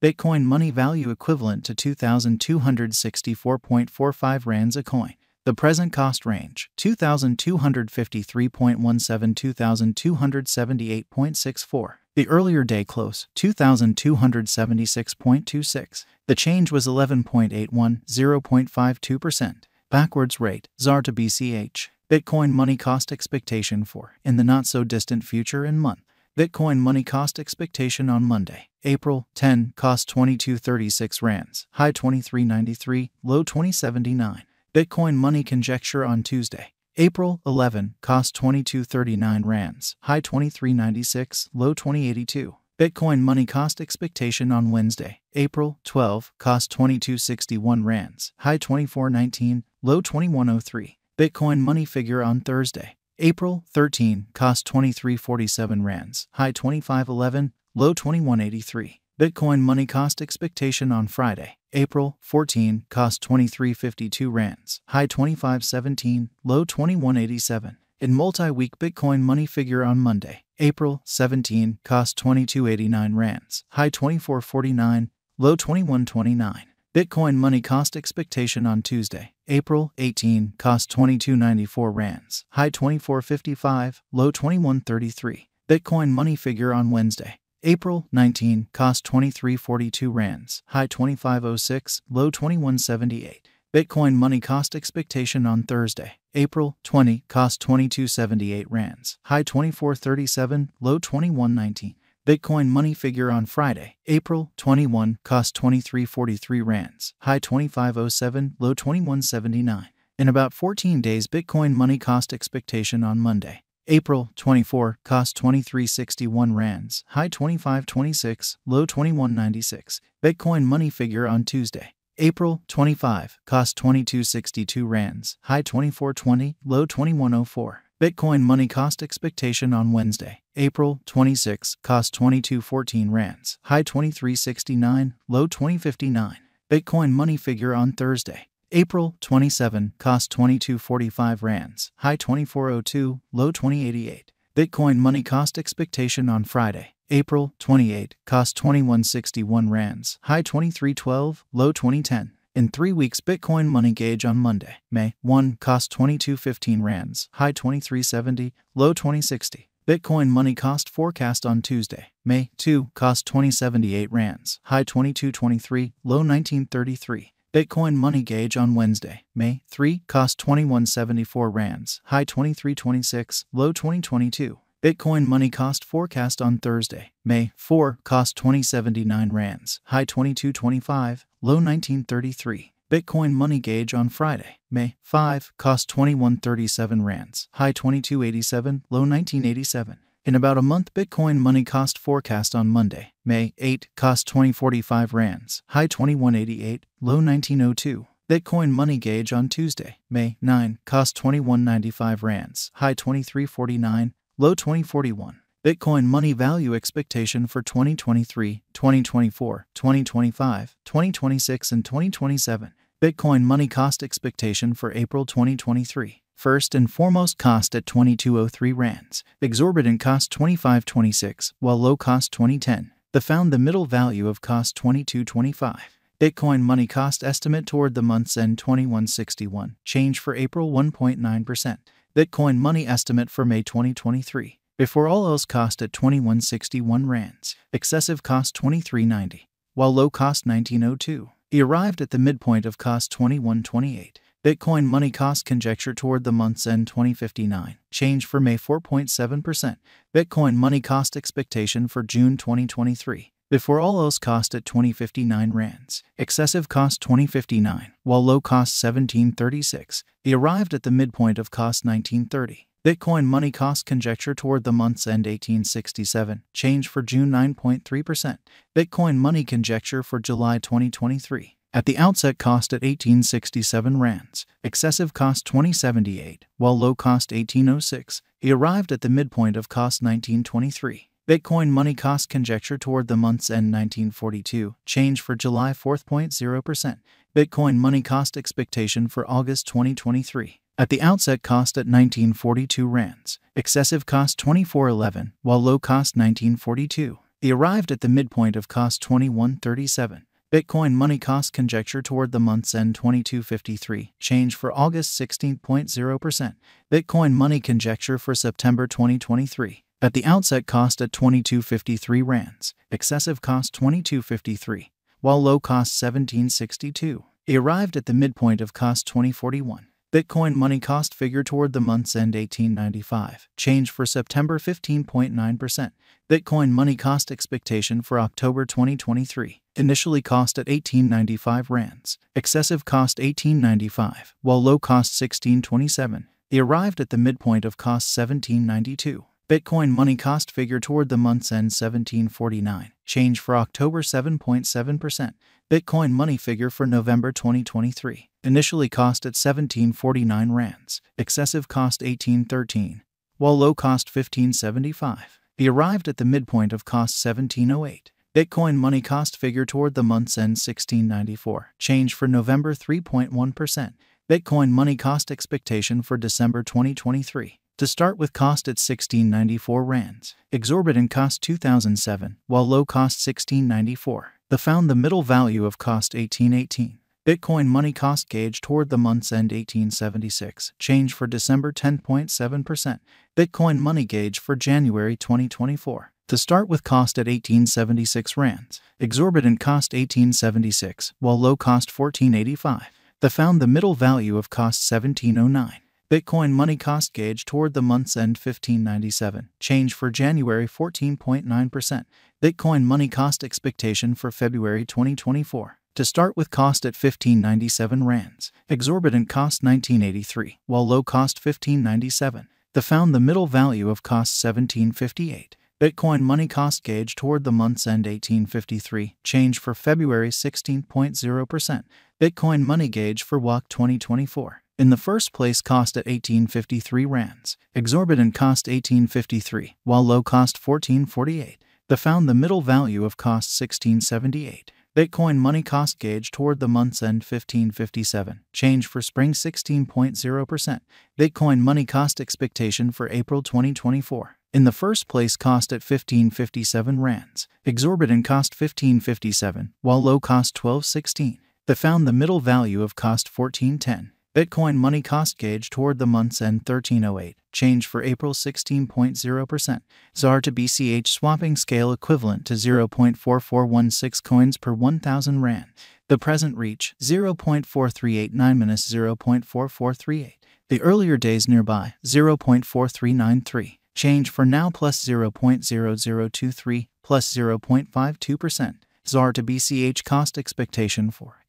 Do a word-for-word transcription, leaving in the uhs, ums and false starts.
Bitcoin money value equivalent to two thousand two hundred sixty-four point four five rands a coin. The present cost range, two thousand two hundred fifty-three point one seven to two thousand two hundred seventy-eight point six four. The earlier day close, two thousand two hundred seventy-six point two six. The change was eleven point eight one, zero point five two percent. Backwards rate, Z A R to B C H. Bitcoin money cost expectation for, in the not-so-distant future and month. Bitcoin money cost expectation on Monday, April tenth, cost twenty-two thirty-six rands, high twenty-three ninety-three, low twenty seventy-nine. Bitcoin money conjecture on Tuesday, April eleventh, cost twenty-two thirty-nine rands, high twenty-three ninety-six, low twenty eighty-two. Bitcoin money cost expectation on Wednesday, April twelfth, cost twenty-two sixty-one rands, high twenty-four nineteen, low twenty-one oh three. Bitcoin money figure on Thursday, April thirteenth, cost twenty-three forty-seven rands, high twenty-five eleven, low twenty-one eighty-three. Bitcoin money cost expectation on Friday, April fourteenth, cost twenty-three fifty-two rands, high twenty-five seventeen, low twenty-one eighty-seven. In multi-week Bitcoin money figure on Monday, April seventeenth, cost twenty-two eighty-nine rands, high twenty-four forty-nine, low twenty-one twenty-nine. Bitcoin money cost expectation on Tuesday, April eighteenth, cost twenty-two ninety-four rands, high twenty-four fifty-five, low twenty-one thirty-three. Bitcoin money figure on Wednesday, April nineteenth, cost twenty-three forty-two rands, high twenty-five oh six, low twenty-one seventy-eight. Bitcoin money cost expectation on Thursday, April twentieth, cost twenty-two seventy-eight rands, high twenty-four thirty-seven, low twenty-one nineteen. Bitcoin money figure on Friday, April twenty-first, cost twenty-three forty-three rands, high twenty-five oh seven, low twenty-one seventy-nine. In about fourteen days, Bitcoin money cost expectation on Monday, April twenty-fourth, cost twenty-three sixty-one rands, high twenty-five twenty-six, low twenty-one ninety-six. Bitcoin money figure on Tuesday, April twenty-fifth, cost twenty-two sixty-two rands, high twenty-four twenty, low twenty-one oh four. Bitcoin money cost expectation on Wednesday, April twenty-sixth, cost twenty-two fourteen rands, high twenty-three sixty-nine, low twenty fifty-nine. Bitcoin money figure on Thursday, April twenty-seventh, cost twenty-two forty-five rands, high twenty-four oh two, low twenty eighty-eight. Bitcoin money cost expectation on Friday, April twenty-eighth, cost twenty-one sixty-one rands, high twenty-three twelve, low twenty ten. In three weeks, Bitcoin money gauge on Monday, May first, cost twenty-two fifteen rands, high twenty-three seventy, low twenty sixty. Bitcoin money cost forecast on Tuesday, May second, cost twenty seventy-eight rands, high twenty-two twenty-three, low nineteen thirty-three. Bitcoin money gauge on Wednesday, May third, cost twenty-one seventy-four rands, high twenty-three twenty-six, low twenty twenty-two. Bitcoin money cost forecast on Thursday, May fourth, cost twenty seventy-nine rands, high twenty-two twenty-five, low nineteen thirty-three. Bitcoin money gauge on Friday, May fifth, cost twenty-one thirty-seven rands, high twenty-two eighty-seven, low nineteen eighty-seven. In about a month, Bitcoin money cost forecast on Monday, May eighth, cost twenty forty-five rands, high twenty-one eighty-eight, low nineteen oh two. Bitcoin money gauge on Tuesday, May ninth, cost twenty-one ninety-five rands, high twenty-three forty-nine, low twenty forty-one. Bitcoin money value expectation for twenty twenty-three, twenty twenty-four, twenty twenty-five, twenty twenty-six, and twenty twenty-seven. Bitcoin money cost expectation for April twenty twenty-three. First and foremost cost at twenty-two oh three rands. Exorbitant cost twenty-five twenty-six, while low cost twenty ten. The found the middle value of cost twenty-two twenty-five. Bitcoin money cost estimate toward the month's end twenty-one sixty-one, change for April one point nine percent. Bitcoin money estimate for May twenty twenty-three. Before all else cost at twenty-one sixty-one rands. Excessive cost twenty-three ninety, while low cost nineteen oh two. He arrived at the midpoint of cost twenty-one twenty-eight. Bitcoin money cost conjecture toward the month's end twenty fifty-nine, change for May four point seven percent. Bitcoin money cost expectation for June twenty twenty-three. Before all else cost at twenty fifty-nine rands. Excessive cost twenty fifty-nine, while low cost seventeen thirty-six. He arrived at the midpoint of cost nineteen thirty. Bitcoin money cost conjecture toward the month's end eighteen sixty-seven, change for June nine point three percent. Bitcoin money conjecture for July twenty twenty-three. At the outset cost at eighteen sixty-seven rands. Excessive cost twenty seventy-eight, while low cost eighteen oh six. He arrived at the midpoint of cost nineteen twenty-three. Bitcoin money cost conjecture toward the month's end nineteen forty-two, change for July four point zero percent. Bitcoin money cost expectation for August twenty twenty-three. At the outset cost at nineteen forty-two rands. Excessive cost twenty-four eleven, while low cost nineteen forty-two. They arrived at the midpoint of cost twenty-one thirty-seven. Bitcoin money cost conjecture toward the month's end twenty-two fifty-three. Change for August sixteen point zero percent. Bitcoin money conjecture for September twenty twenty-three. At the outset cost at twenty-two fifty-three rands. Excessive cost twenty-two fifty-three. While low cost seventeen sixty-two. It arrived at the midpoint of cost twenty forty-one. Bitcoin money cost figure toward the month's end eighteen ninety-five, change for September fifteen point nine percent. Bitcoin money cost expectation for October twenty twenty-three, initially cost at eighteen ninety-five rands, excessive cost eighteen ninety-five, while low cost sixteen twenty-seven. It arrived at the midpoint of cost seventeen ninety-two. Bitcoin money cost figure toward the month's end seventeen forty-nine, change for October seven point seven percent. Bitcoin money figure for November twenty twenty-three, initially cost at seventeen forty-nine rands, excessive cost eighteen thirteen, while low cost fifteen seventy-five. It arrived at the midpoint of cost seventeen oh eight. Bitcoin money cost figure toward the month's end sixteen ninety-four, change for November three point one percent. Bitcoin money cost expectation for December twenty twenty-three. To start with cost at sixteen ninety-four rands, exorbitant cost two thousand seven, while low cost sixteen ninety-four. They found the middle value of cost eighteen eighteen. Bitcoin money cost gauge toward the month's end eighteen seventy-six, change for December ten point seven percent. Bitcoin money gauge for January twenty twenty-four. To start with cost at eighteen seventy-six rands, exorbitant cost eighteen seventy-six, while low cost fourteen eighty-five. They found the middle value of cost seventeen oh nine. Bitcoin money cost gauge toward the month's end fifteen ninety-seven, change for January fourteen point nine percent. Bitcoin money cost expectation for February twenty twenty-four. To start with cost at fifteen ninety-seven rands, exorbitant cost nineteen eighty-three, while low cost fifteen ninety-seven. They found the middle value of cost seventeen fifty-eight. Bitcoin money cost gauge toward the month's end eighteen fifty-three, change for February sixteen point zero percent. Bitcoin money gauge for W A C twenty twenty-four. In the first place cost at eighteen fifty-three rands, exorbitant cost eighteen fifty-three, while low cost fourteen forty-eight. They found the middle value of cost sixteen seventy-eight. Bitcoin money cost gauge toward the month's end fifteen fifty-seven, change for spring sixteen point zero percent. Bitcoin money cost expectation for April twenty twenty-four. In the first place cost at fifteen fifty-seven rands, exorbitant cost fifteen fifty-seven, while low cost twelve sixteen. They found the middle value of cost fourteen ten. Bitcoin money cost gauge toward the month's end thirteen oh eight, change for April sixteen point zero percent. Z A R to B C H swapping scale equivalent to zero point four four one six coins per one thousand rand. The present reach, zero point four three eight nine minus zero point four four three eight. The earlier days nearby, zero point four three nine three, change for now plus zero point zero zero two three plus zero point five two percent. Z A R to B C H cost expectation for